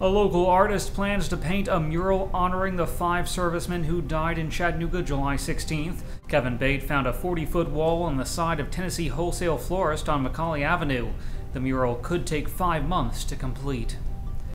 A local artist plans to paint a mural honoring the 5 servicemen who died in Chattanooga July 16th. Kevin Bate found a 40-foot wall on the side of Tennessee Wholesale Florist on McCallie Avenue. The mural could take 5 months to complete.